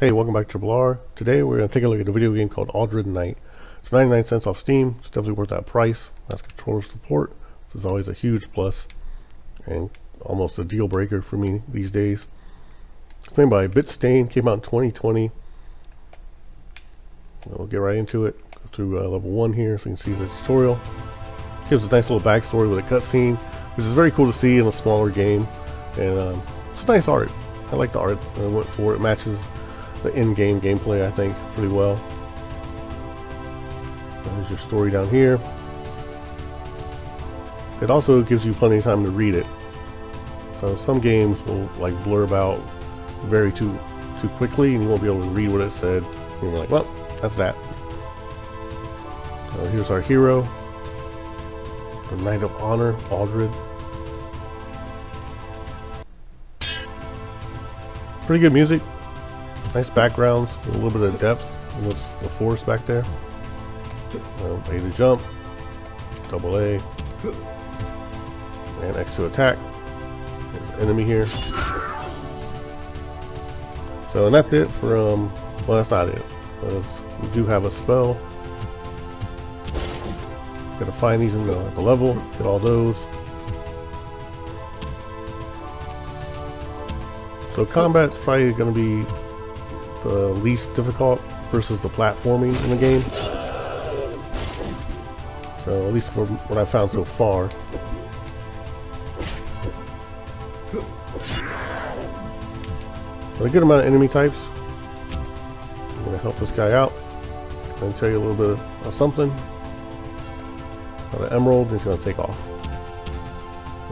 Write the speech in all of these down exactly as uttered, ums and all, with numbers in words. Hey, welcome back to R R R. Today we're going to take a look at a video game called Aldred Knight. It's ninety-nine cents off Steam. It's definitely worth that price. That's controller support. This is always a huge plus and almost a deal breaker for me these days. It's made by Bitstain. Came out in twenty twenty. We'll get right into it. Go through uh, level one here so you can see the tutorial. Gives a nice little backstory with a cutscene, which is very cool to see in a smaller game. And um, it's nice art. I like the art I went for. It matches the in-game gameplay, I think, pretty well. There's your story down here. It also gives you plenty of time to read it. So some games will like blurb out very too too quickly, and you won't be able to read what it said. And you're like, well, that's that. So here's our hero, the Knight of Honor, Aldred. Pretty good music. Nice backgrounds, a little bit of depth. What's the force back there? Um, A to jump, double A, and X to attack. There's an enemy here. So, and that's it for, um, well, that's not it. That's, we do have a spell. Gotta find these in the, the level, get all those. So, combat's probably gonna be the least difficult versus the platforming in the game. So at least from what I've found so far. But a good amount of enemy types. I'm going to help this guy out. I'm going to tell you a little bit of something. Got an emerald, he's going to take off.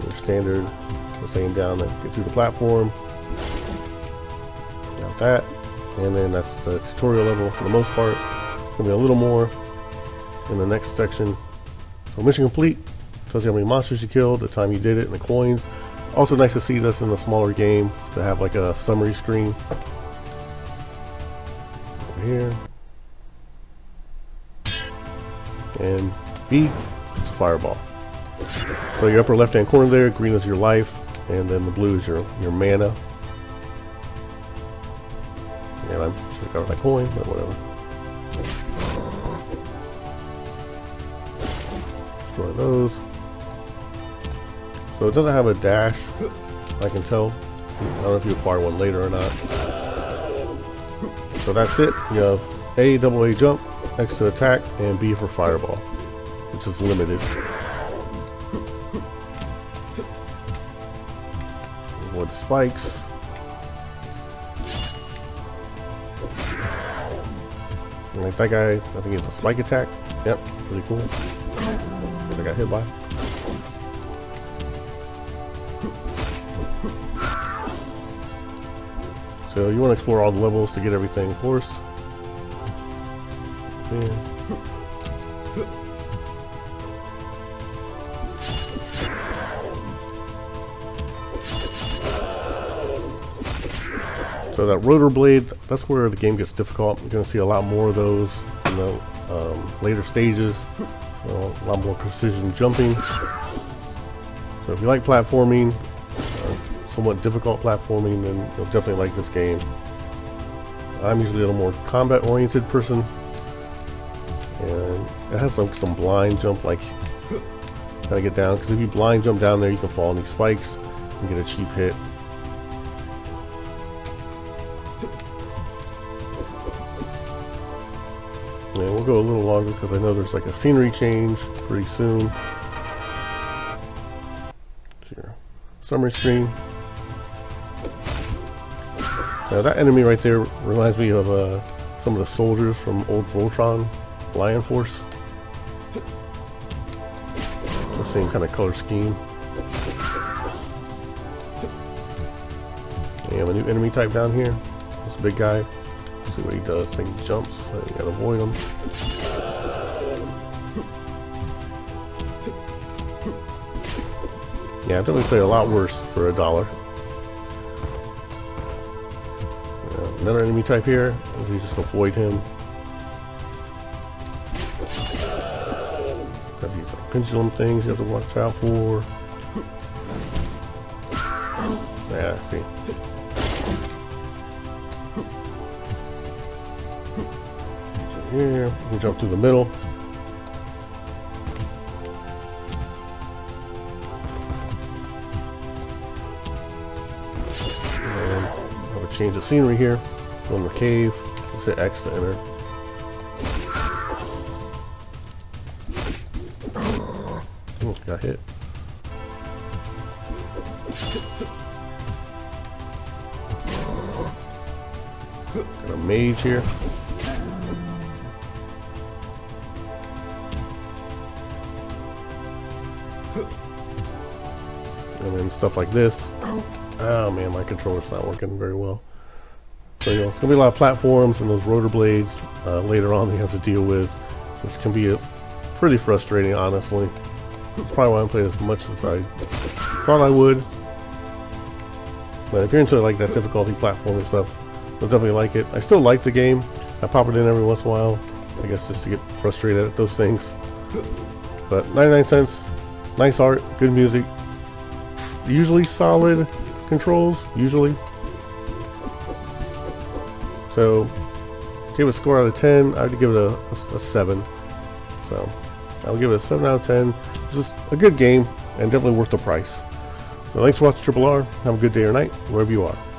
Your standard, just taking down and get through the platform. Got that. And then that's the tutorial level for the most part. It's going to be a little more in the next section. So mission complete. Tells you how many monsters you killed, the time you did it, and the coins. Also nice to see this in a smaller game to have like a summary screen. Over here. And B, it's a fireball. So your upper left hand corner there, green is your life, and then the blue is your, your mana. And I'm sure I got my coin, but whatever. Destroy those. So it doesn't have a dash, I can tell. I don't know if you acquire one later or not. So that's it. You have A, double A jump, X to attack, and B for fireball, which is limited. Avoid the spikes. Like that guy, I think it's a spike attack. Yep, pretty cool. I got hit by. So you want to explore all the levels to get everything, of course. So that rotor blade, that's where the game gets difficult. You're going to see a lot more of those in the um, later stages. So a lot more precision jumping. So if you like platforming, uh, somewhat difficult platforming, then you'll definitely like this game. I'm usually a little more combat-oriented person. And it has some, some blind jump, like, gotta get down. Because if you blind jump down there, you can fall on these spikes and get a cheap hit. And we'll go a little longer because I know there's like a scenery change pretty soon. Here, summary screen. Now that enemy right there reminds me of uh, some of the soldiers from old Voltron Lion Force. The same kind of color scheme. And a new enemy type down here. This big guy. See what he does. I think he jumps, so you gotta avoid him. Yeah, I definitely play a lot worse for a dollar. Yeah, another enemy type here. You just avoid him. Because these like pendulum things you have to watch out for. Yeah, I see. here. We'll jump through the middle. And I would change the scenery here. Go in the cave. Let's hit X to enter. Oh, got hit. Got a mage here. And then stuff like this. Oh man, my controller's not working very well. So you know, it's gonna be a lot of platforms and those rotor blades uh, later on that you have to deal with, which can be a, pretty frustrating, honestly. That's probably why I'm playing as much as I thought I would. But if you're into like that difficulty platform and stuff, you'll definitely like it. I still like the game. I pop it in every once in a while, I guess, just to get frustrated at those things. But ninety-nine cents, nice art, good music, usually solid controls, usually. So, give it a score out of ten. I would give it a, a, a seven. So, I'll give it a seven out of ten. It's just a good game and definitely worth the price. So, thanks for watching Triple R. Have a good day or night, wherever you are.